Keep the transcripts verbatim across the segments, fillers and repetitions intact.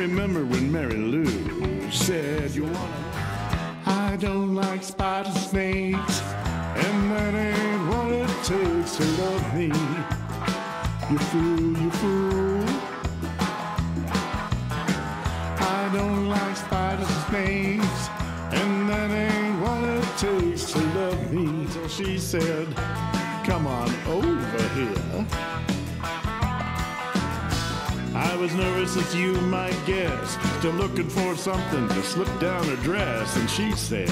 remember when Mary Lou said you wanna. I don't like spider snakes, and that ain't what it takes to love me. You fool, you fool. I don't like spider snakes, and that ain't what it takes to love me. So she said, come on over here. I was nervous as you might guess, still looking for something to slip down her dress. And she said,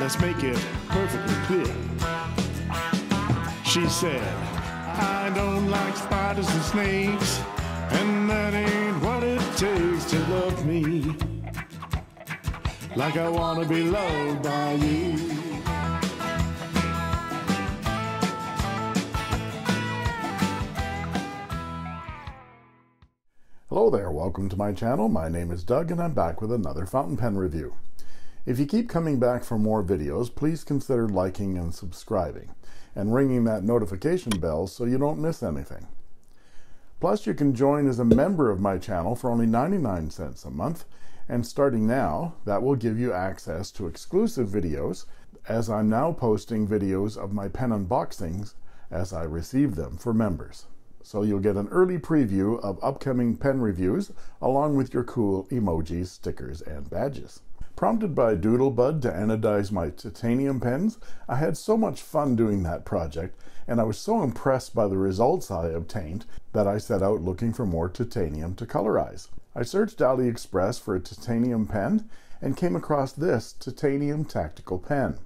let's make it perfectly clear. She said, I don't like spiders and snakes, and that ain't what it takes to love me like I wanna be loved by you. Hello there, welcome to my channel. My name is Doug and I'm back with another fountain pen review. If you keep coming back for more videos, please consider liking and subscribing and ringing that notification bell so you don't miss anything. Plus, you can join as a member of my channel for only ninety-nine cents a month, and starting now, that will give you access to exclusive videos, as I'm now posting videos of my pen unboxings as I receive them for members. So you'll get an early preview of upcoming pen reviews, along with your cool emojis, stickers, and badges. Prompted by Doodle Bud to anodize my titanium pens, I had so much fun doing that project, and I was so impressed by the results I obtained that I set out looking for more titanium to colorize. I searched AliExpress for a titanium pen and came across this titanium tactical pen.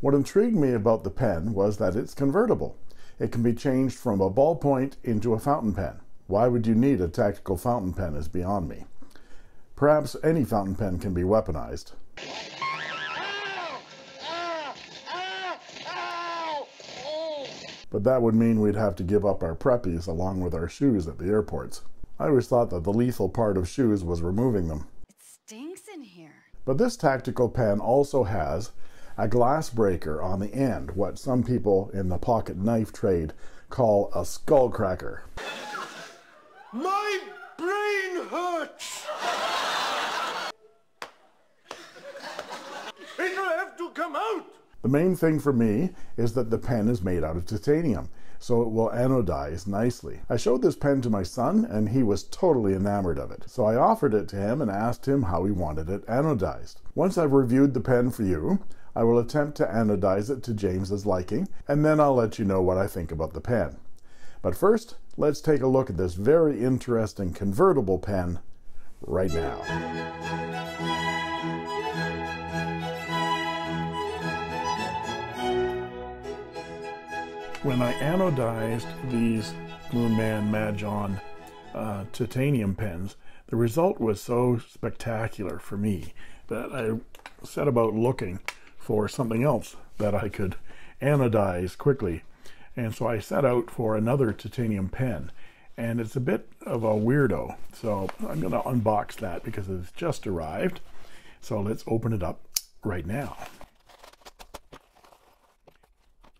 What intrigued me about the pen was that it's convertible. It can be changed from a ballpoint into a fountain pen. Why would you need a tactical fountain pen is beyond me. Perhaps any fountain pen can be weaponized. But that would mean we'd have to give up our preppies along with our shoes at the airports. I always thought that the lethal part of shoes was removing them. It stinks in here. But this tactical pen also has a glass breaker on the end, what some people in the pocket knife trade call a skull cracker. My brain hurts! It'll have to come out! The main thing for me is that the pen is made out of titanium, so it will anodize nicely. I showed this pen to my son and he was totally enamored of it. So I offered it to him and asked him how he wanted it anodized. Once I've reviewed the pen for you, I will attempt to anodize it to James's liking, and then I'll let you know what I think about the pen. But first, let's take a look at this very interesting convertible pen right now. When I anodized these Moonman MaJohn uh, titanium pens, the result was so spectacular for me that I set about looking for something else that I could anodize quickly. And so I set out for another titanium pen, and it's a bit of a weirdo. So I'm gonna unbox that because it's just arrived. So let's open it up right now.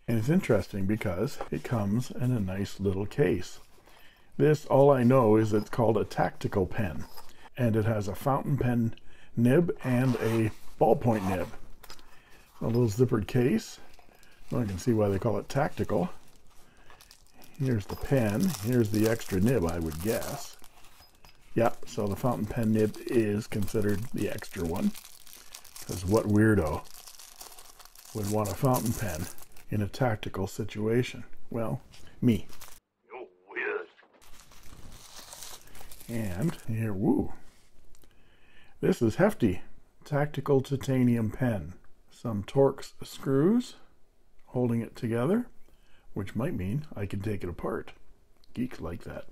And it's interesting because it comes in a nice little case. This, all I know is it's called a tactical pen, and it has a fountain pen nib and a ballpoint nib. A little zippered case. Well, I can see why they call it tactical. Here's the pen. Here's the extra nib, I would guess. Yep, so the fountain pen nib is considered the extra one, because what weirdo would want a fountain pen in a tactical situation? Well, me. You're weird. And here, woo. This is hefty. Tactical titanium pen. Some Torx screws holding it together, which might mean I can take it apart. Geeks like that.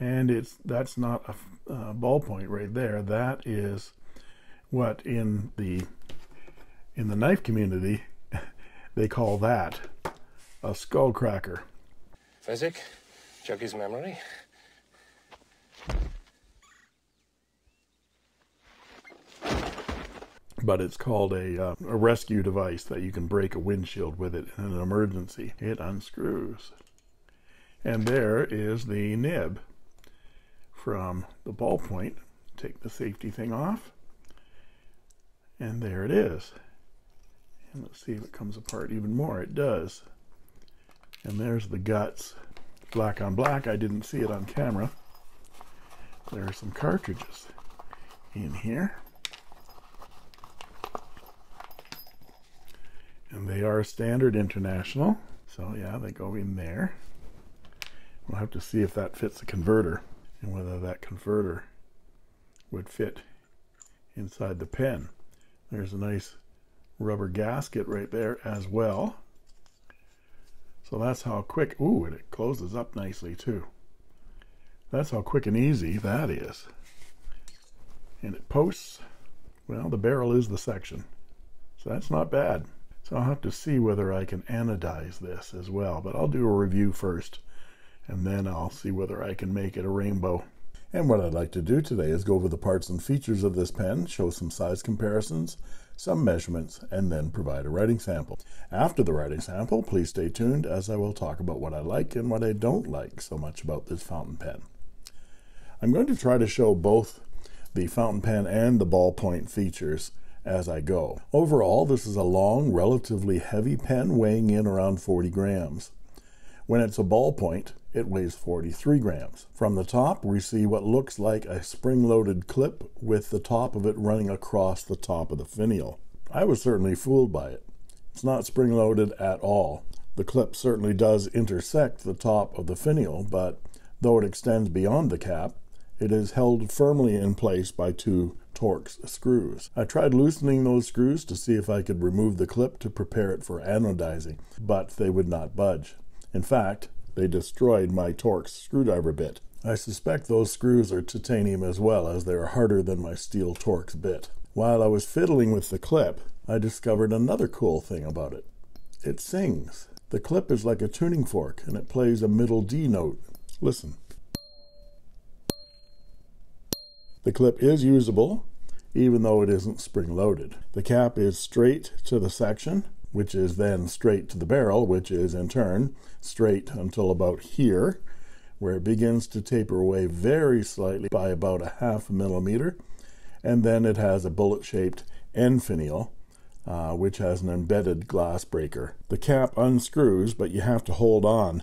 And it's that's not a uh, ballpoint right there. That is what in the in the knife community they call that a skull cracker. Physic, jog his memory. But it's called a, uh, a rescue device that you can break a windshield with it in an emergency. It unscrews. And there is the nib from the ballpoint take the safety thing off, and there it is. And let's see if it comes apart even more. It does. And there's the guts, black on black. I didn't see it on camera. There are some cartridges in here, and they are standard international, so yeah, they go in there. We'll have to see if that fits the converter and whether that converter would fit inside the pen. There's a nice rubber gasket right there as well. So that's how quick, ooh, and it closes up nicely too. That's how quick and easy that is. And it posts, well, the barrel is the section, so that's not bad. So I'll have to see whether I can anodize this as well, but I'll do a review first, and then I'll see whether I can make it a rainbow. And what I'd like to do today is go over the parts and features of this pen, show some size comparisons, some measurements, and then provide a writing sample. After the writing sample, please stay tuned, as I will talk about what I like and what I don't like so much about this fountain pen. I'm going to try to show both the fountain pen and the ballpoint features as I go. Overall, this is a long, relatively heavy pen weighing in around forty grams. When it's a ballpoint, it weighs forty-three grams. From the top, we see what looks like a spring-loaded clip with the top of it running across the top of the finial. I was certainly fooled by it. It's not spring-loaded at all. The clip certainly does intersect the top of the finial, but though it extends beyond the cap, it is held firmly in place by two Torx screws. I tried loosening those screws to see if I could remove the clip to prepare it for anodizing, but they would not budge. In fact, they destroyed my Torx screwdriver bit. I suspect those screws are titanium as well, as they are harder than my steel Torx bit. While I was fiddling with the clip, I discovered another cool thing about it. It sings. The clip is like a tuning fork, and it plays a middle D note. Listen. The clip is usable, even though it isn't spring-loaded. The cap is straight to the section, which is then straight to the barrel, which is in turn straight until about here, where it begins to taper away very slightly by about a half a millimeter, and then it has a bullet-shaped end finial, uh, which has an embedded glass breaker. The cap unscrews, but you have to hold on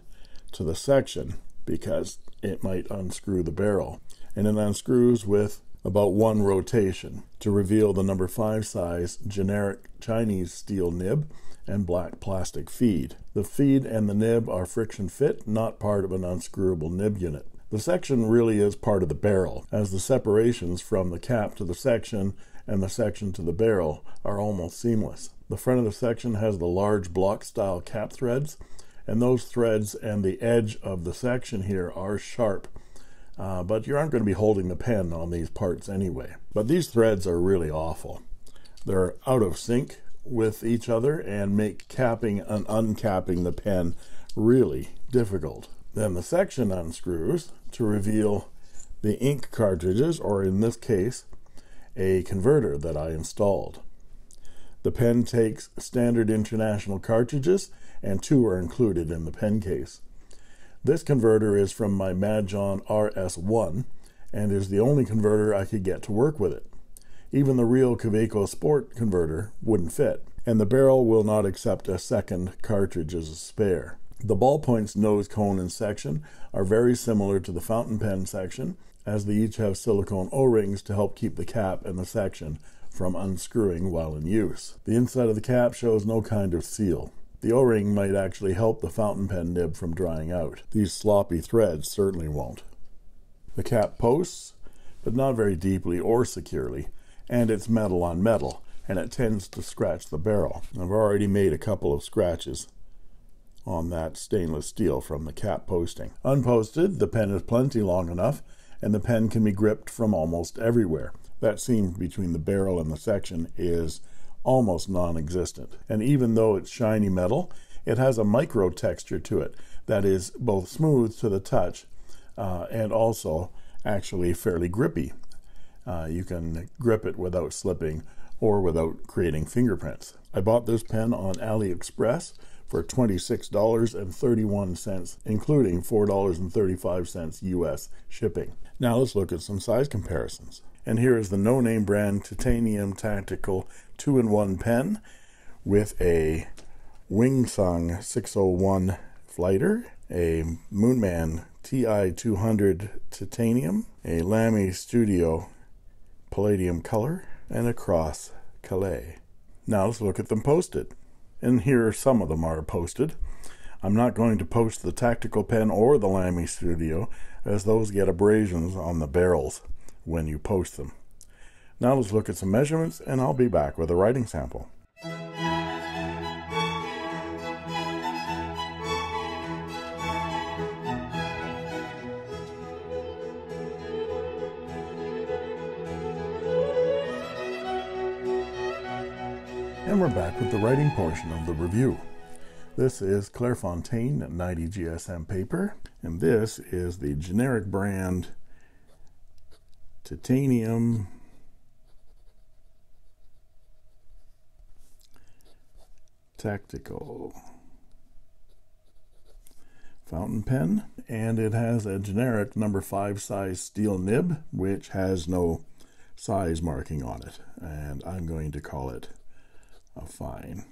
to the section because it might unscrew the barrel, and it unscrews with about one rotation to reveal the number five size generic Chinese steel nib and black plastic feed. The feed and the nib are friction fit, not part of an unscrewable nib unit. The section really is part of the barrel, as the separations from the cap to the section and the section to the barrel are almost seamless. The front of the section has the large block style cap threads, and those threads and the edge of the section here are sharp. Uh, but you aren't going to be holding the pen on these parts anyway. But these threads are really awful. They're out of sync with each other and make capping and uncapping the pen really difficult. Then the section unscrews to reveal the ink cartridges, or in this case, a converter that I installed. The pen takes standard international cartridges, and two are included in the pen case. This converter is from my MaJohn R S one and is the only converter I could get to work with it. Even the real Kaveco Sport converter wouldn't fit, and the barrel will not accept a second cartridge as a spare. The ballpoint's nose cone and section are very similar to the fountain pen section, as they each have silicone O-rings to help keep the cap and the section from unscrewing while in use. The inside of the cap shows no kind of seal. The O-ring might actually help the fountain pen nib from drying out. These sloppy threads certainly won't. The cap posts, but not very deeply or securely, and it's metal on metal, and it tends to scratch the barrel. I've already made a couple of scratches on that stainless steel from the cap posting. Unposted, the pen is plenty long enough, and the pen can be gripped from almost everywhere. That seam between the barrel and the section is almost non-existent, and even though it's shiny metal, it has a micro texture to it that is both smooth to the touch uh, and also actually fairly grippy. Uh, you can grip it without slipping or without creating fingerprints. I bought this pen on AliExpress for twenty-six dollars and thirty-one cents, including four dollars and thirty-five cents U S shipping. Now let's look at some size comparisons. And here is the no-name brand Titanium Tactical two in one pen with a Wingsung six oh one Flighter, a Moonman T I two hundred Titanium, a Lamy Studio Palladium Color, and a Cross Calais. Now let's look at them posted. And here some of them are posted. I'm not going to post the Tactical Pen or the Lamy Studio, as those get abrasions on the barrels when you post them. Now let's look at some measurements, and I'll be back with a writing sample. And we're back with the writing portion of the review. This is Clairefontaine ninety G S M paper, and this is the generic brand Titanium Tactical fountain pen, and it has a generic number five size steel nib, which has no size marking on it, and I'm going to call it a fine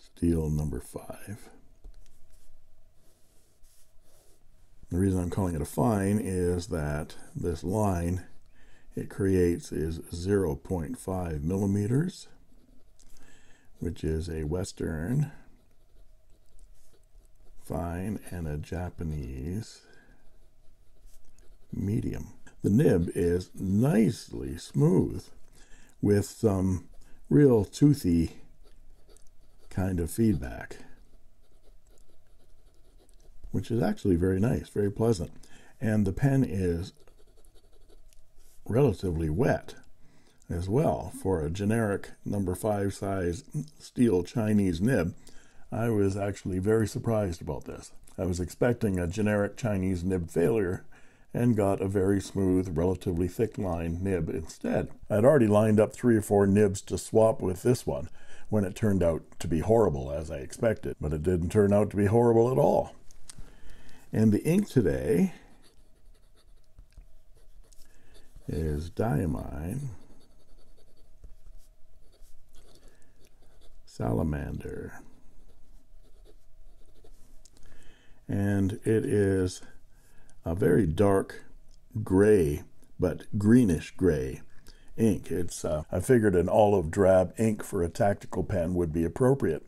steel number five. The reason I'm calling it a fine is that this line it creates is zero point five millimeters, which is a Western fine and a Japanese medium. The nib is nicely smooth, with some real toothy kind of feedback, which is actually very nice, very pleasant. And the pen is relatively wet as well. For a generic number five size steel Chinese nib, I was actually very surprised about this. I was expecting a generic Chinese nib failure and got a very smooth, relatively thick line nib instead. I'd already lined up three or four nibs to swap with this one when it turned out to be horrible, as I expected, but it didn't turn out to be horrible at all. And the ink today is Diamine Salamander, and it is a very dark gray, but greenish gray ink. It's uh, I figured an olive drab ink for a tactical pen would be appropriate.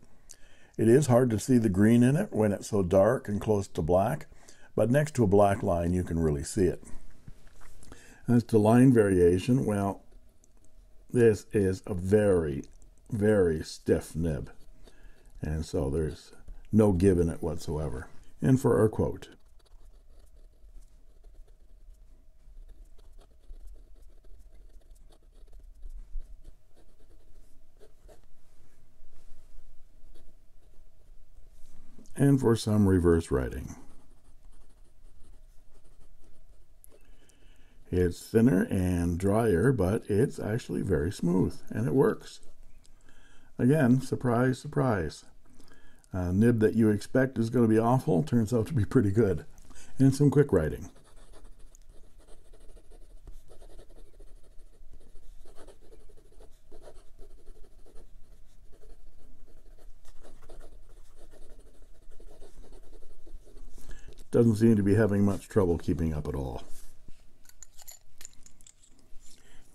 It is hard to see the green in it when it's so dark and close to black, but next to a black line you can really see it. As to line variation, well, this is a very, very stiff nib, and so there's no give in it whatsoever. And for our quote, and for some reverse writing, it's thinner and drier, but it's actually very smooth, and it works. Again, surprise, surprise. A nib that you expect is going to be awful turns out to be pretty good. And some quick writing. Doesn't seem to be having much trouble keeping up at all.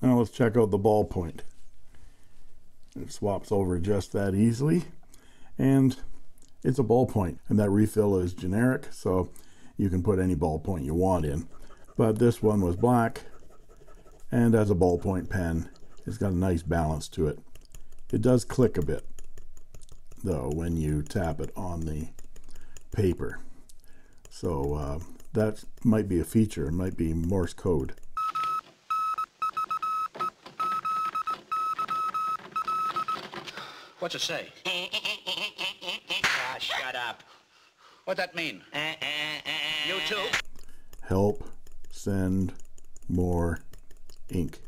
Now let's check out the ballpoint. It swaps over just that easily, and it's a ballpoint, and that refill is generic, so you can put any ballpoint you want in, but this one was black, and as a ballpoint pen it's got a nice balance to it. It does click a bit though when you tap it on the paper. So uh, that might be a feature. It might be Morse code. What's it say? Ah, shut up. What'd that mean? You too? Help send more ink.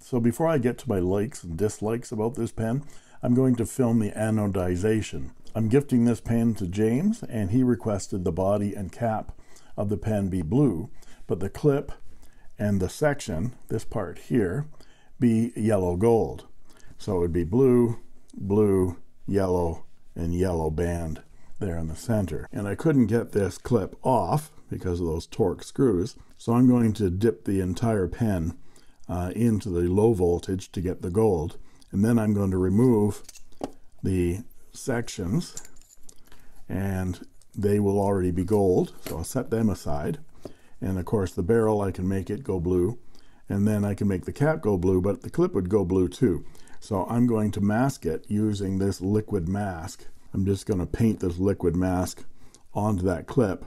So before I get to my likes and dislikes about this pen, I'm going to film the anodization. I'm gifting this pen to James, and he requested the body and cap of the pen be blue, but the clip and the section, this part here, be yellow gold. So it would be blue, blue, yellow, and yellow band there in the center. And I couldn't get this clip off because of those torque screws, so I'm going to dip the entire pen uh, into the low voltage to get the gold, and then I'm going to remove the sections, and they will already be gold, so I'll set them aside. And of course the barrel, I can make it go blue, and then I can make the cap go blue, but the clip would go blue too. So I'm going to mask it using this liquid mask. I'm just going to paint this liquid mask onto that clip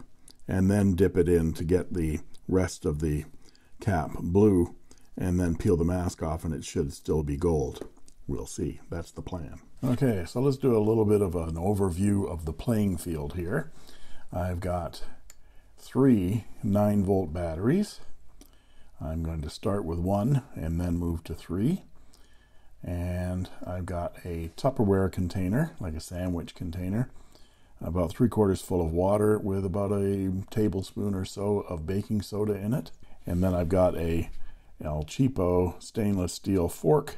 and then dip it in to get the rest of the cap blue, and then peel the mask off and it should still be gold. We'll see. That's the plan. Okay, so let's do a little bit of an overview of the playing field here. I've got three nine volt batteries. I'm going to start with one and then move to three. And I've got a Tupperware container, like a sandwich container, about three quarters full of water with about a tablespoon or so of baking soda in it. And then I've got a El Cheapo stainless steel fork,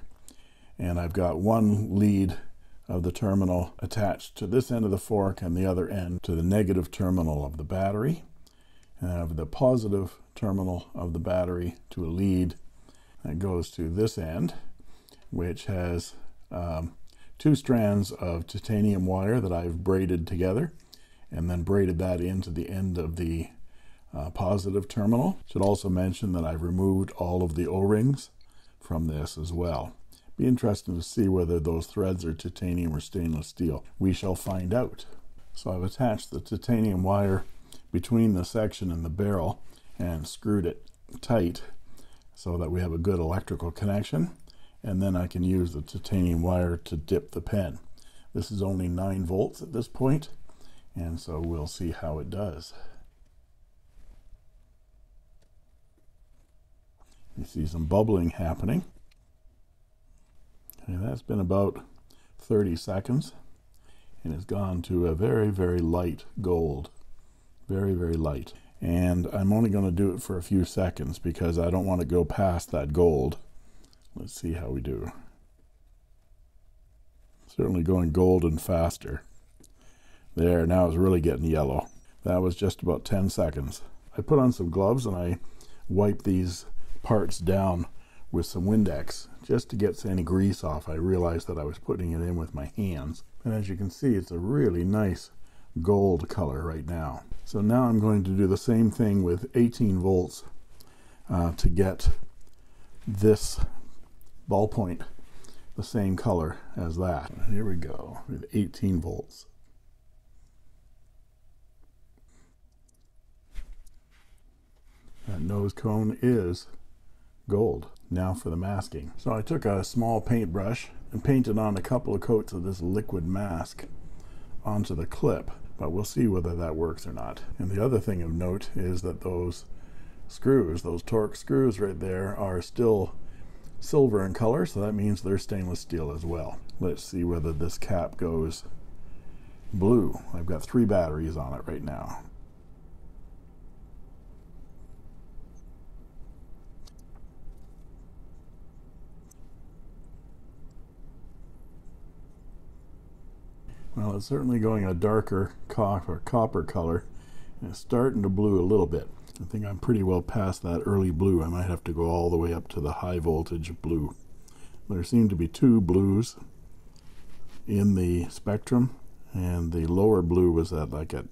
and I've got one lead of the terminal attached to this end of the fork and the other end to the negative terminal of the battery. And I have the positive terminal of the battery to a lead that goes to this end, which has um, two strands of titanium wire that I've braided together and then braided that into the end of the uh, positive terminal. Should also mention that I've removed all of the O-rings from this as well. Be interesting to see whether those threads are titanium or stainless steel. We shall find out. So I've attached the titanium wire between the section and the barrel and screwed it tight so that we have a good electrical connection, and then I can use the titanium wire to dip the pen. This is only nine volts at this point, and so we'll see how it does. You see some bubbling happening. Okay, that's been about thirty seconds, and it's gone to a very, very light gold. Very, very light. And I'm only going to do it for a few seconds because I don't want to go past that gold. Let's see how we do. Certainly going gold and faster. There, now it's really getting yellow. That was just about ten seconds. I put on some gloves and I wiped these parts down with some Windex just to get any grease off. I realized that I was putting it in with my hands. And as you can see, it's a really nice gold color right now. So now I'm going to do the same thing with eighteen volts uh, to get this ballpoint the same color as that. Here we go with eighteen volts. That nose cone is gold. Now for the masking. So I took a small paintbrush and painted on a couple of coats of this liquid mask onto the clip, but we'll see whether that works or not. And the other thing of note is that those screws, those torque screws right there, are still silver in color, so that means they're stainless steel as well. Let's see whether this cap goes blue. I've got three batteries on it right now. Well, it's certainly going a darker copper, copper color, and it's starting to blue a little bit. I think I'm pretty well past that early blue. I might have to go all the way up to the high voltage blue. There seem to be two blues in the spectrum, and the lower blue was at like at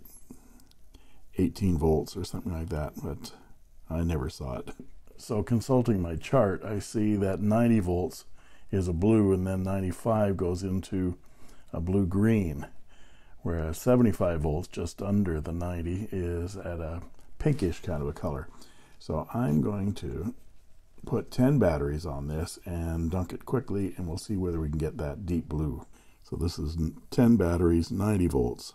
eighteen volts or something like that, but I never saw it. So consulting my chart, I see that ninety volts is a blue, and then ninety-five goes into a blue-green, whereas seventy-five volts, just under the ninety, is at a pinkish kind of a color. So I'm going to put ten batteries on this and dunk it quickly, and we'll see whether we can get that deep blue. So this is ten batteries, ninety volts.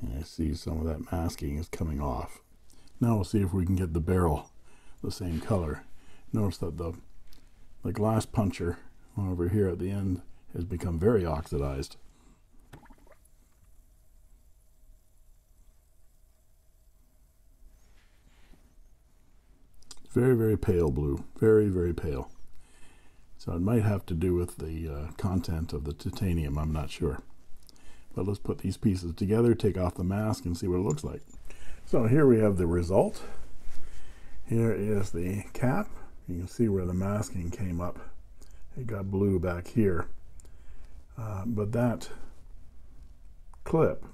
And I see some of that masking is coming off. Now we'll see if we can get the barrel the same color. Notice that the, the glass puncher over here at the end has become very oxidized. Very, very pale blue. Very, very pale. So it might have to do with the uh, content of the titanium. I'm not sure. But let's put these pieces together, take off the mask, and see what it looks like. So here we have the result. Here is the cap. You can see where the masking came up. It got blue back here. Uh, but that clip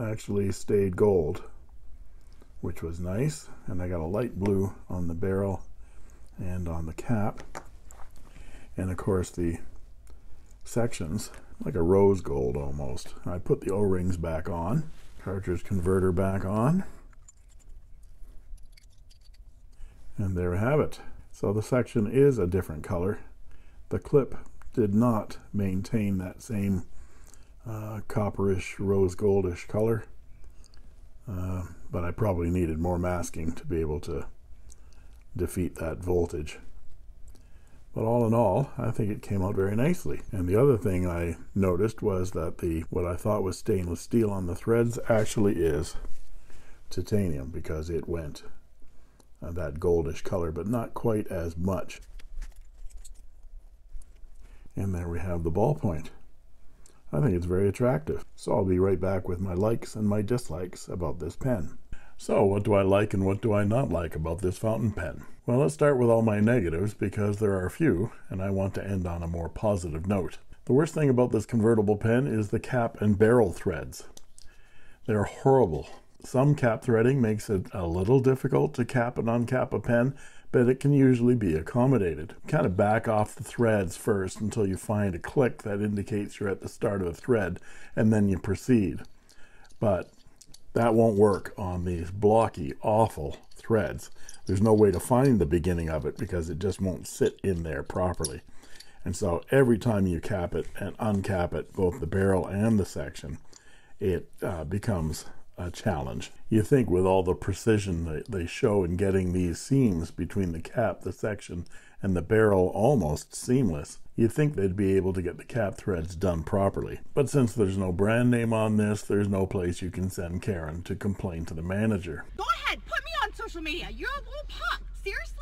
actually stayed gold, which was nice, and I got a light blue on the barrel and on the cap, and of course the sections like a rose gold almost. I put the O-rings back on, cartridge converter back on, and there we have it. So the section is a different color. The clip did not maintain that same uh, copperish, rose goldish color. Uh, but I probably needed more masking to be able to defeat that voltage. But all in all, I think it came out very nicely. And the other thing I noticed was that the what I thought was stainless steel on the threads actually is titanium, because it went uh, that goldish color, but not quite as much. And there we have the ballpoint. I think it's very attractive. So I'll be right back with my likes and my dislikes about this pen. So what do I like and what do I not like about this fountain pen? Well, let's start with all my negatives, because there are a few, and I want to end on a more positive note. The worst thing about this convertible pen is the cap and barrel threads. They're horrible. Some cap threading makes it a little difficult to cap and uncap a pen, but it can usually be accommodated. Kind of back off the threads first until you find a click that indicates you're at the start of a thread, and then you proceed. But that won't work on these blocky, awful threads. There's no way to find the beginning of it because it just won't sit in there properly. And so every time you cap it and uncap it, both the barrel and the section, it uh, becomes a challenge. You think with all the precision that they show in getting these seams between the cap, the section, and the barrel almost seamless, you'd think they'd be able to get the cap threads done properly. But since there's no brand name on this, there's no place you can send Karen to complain to the manager. Go ahead, put me on social media. You're a little punk. Seriously?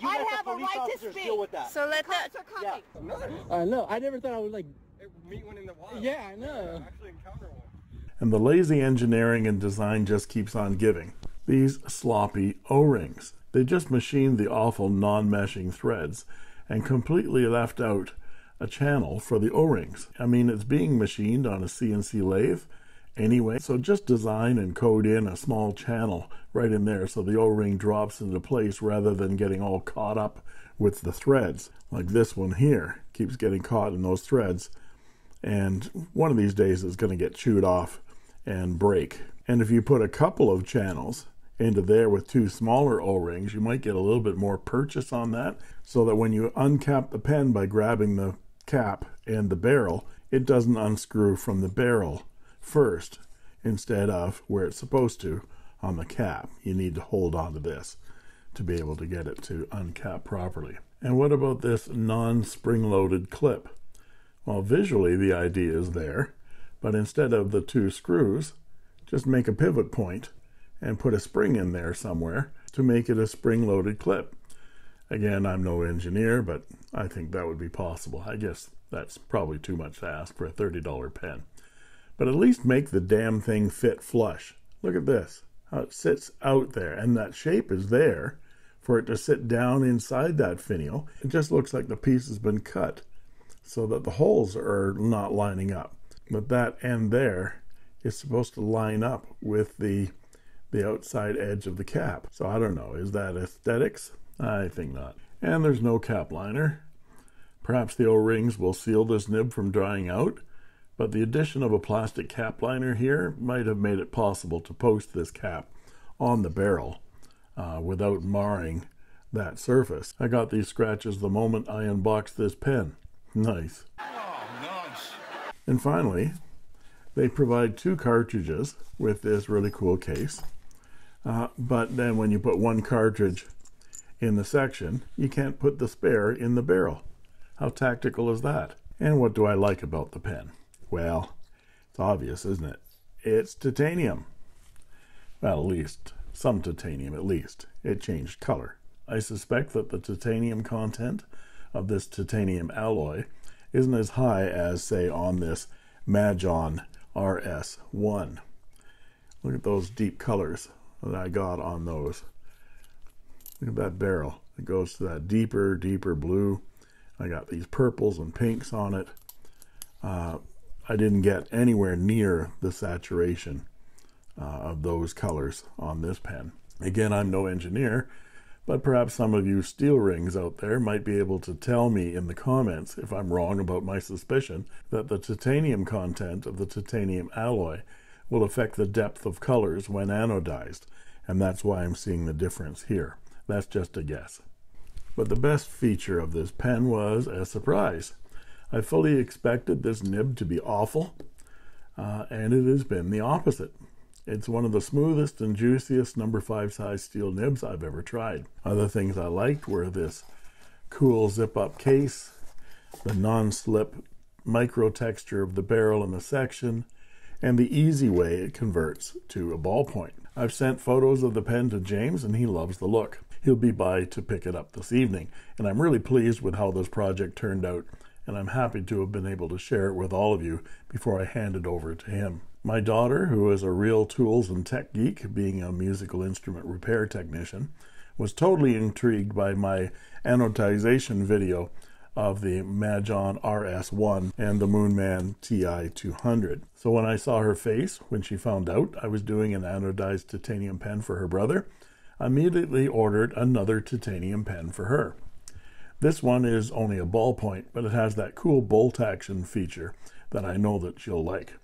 You I have a right to speak. Deal with that. So let that. Yeah. I know. I never thought I would like meet one in the wild. Yeah, I know. I actually encounter one. And the lazy engineering and design just keeps on giving. These sloppy O-rings. They just machined the awful non-meshing threads and completely left out a channel for the O-rings. I mean, it's being machined on a C N C lathe anyway, so just design and code in a small channel right in there so the O-ring drops into place rather than getting all caught up with the threads. Like this one here keeps getting caught in those threads, and one of these days it's going to get chewed off and break. And if you put a couple of channels into there with two smaller O-rings, you might get a little bit more purchase on that, so that when you uncap the pen by grabbing the cap and the barrel, it doesn't unscrew from the barrel first instead of where it's supposed to on the cap. You need to hold on to this to be able to get it to uncap properly. And what about this non-spring-loaded clip? Well, visually the idea is there, but instead of the two screws, just make a pivot point and put a spring in there somewhere to make it a spring-loaded clip. Again, I'm no engineer, but I think that would be possible. I guess that's probably too much to ask for a thirty dollar pen. But at least make the damn thing fit flush. Look at this, how it sits out there, and that shape is there for it to sit down inside that finial. It just looks like the piece has been cut so that the holes are not lining up. But that end there is supposed to line up with the the outside edge of the cap. So I don't know, is that aesthetics? I think not. And there's no cap liner. Perhaps the O-rings will seal this nib from drying out, but the addition of a plastic cap liner here might have made it possible to post this cap on the barrel uh, without marring that surface. I got these scratches the moment I unboxed this pen. Nice. Oh, nice. And finally, they provide two cartridges with this really cool case. Uh, but then when you put one cartridge in the section, you can't put the spare in the barrel. How tactical is that? And what do I like about the pen? Well, it's obvious, isn't it? It's titanium. Well, at least some titanium, at least. It changed color. I suspect that the titanium content of this titanium alloy isn't as high as, say, on this MaJohn R S one. Look at those deep colors that I got on those. Look at that barrel. It goes to that deeper, deeper blue. I got these purples and pinks on it. Uh, I didn't get anywhere near the saturation uh, of those colors on this pen. Again, I'm no engineer, but perhaps some of you steel rings out there might be able to tell me in the comments if I'm wrong about my suspicion that the titanium content of the titanium alloy will affect the depth of colors when anodized, and that's why I'm seeing the difference here. That's just a guess. But the best feature of this pen was a surprise. I fully expected this nib to be awful, uh, and it has been the opposite. It's one of the smoothest and juiciest number five size steel nibs I've ever tried. Other things I liked were this cool zip-up case, the non-slip micro texture of the barrel and the section, and the easy way it converts to a ballpoint. I've sent photos of the pen to James, and he loves the look. He'll be by to pick it up this evening, and I'm really pleased with how this project turned out, and I'm happy to have been able to share it with all of you before I hand it over to him. My daughter, who is a real tools and tech geek, being a musical instrument repair technician, was totally intrigued by my anodization video of the MaJohn R S one and the Moonman T I two hundred. So when I saw her face when she found out I was doing an anodized titanium pen for her brother, I immediately ordered another titanium pen for her. This one is only a ballpoint, but it has that cool bolt action feature that I know that she'll like.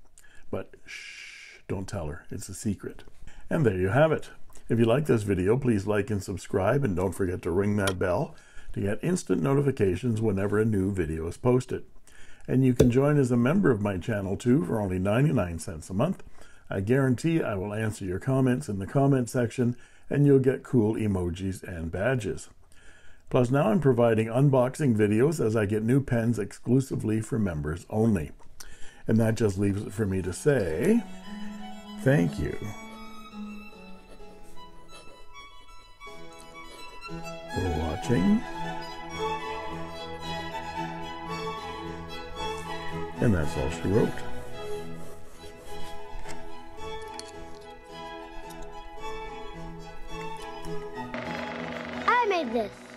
But shh, don't tell her, it's a secret. And there you have it. If you like this video, please like and subscribe, and don't forget to ring that bell to get instant notifications whenever a new video is posted. And you can join as a member of my channel too for only ninety-nine cents a month. I guarantee I will answer your comments in the comment section, and you'll get cool emojis and badges. Plus, now I'm providing unboxing videos as I get new pens exclusively for members only. And that just leaves it for me to say thank you for watching. And that's all she wrote. I made this.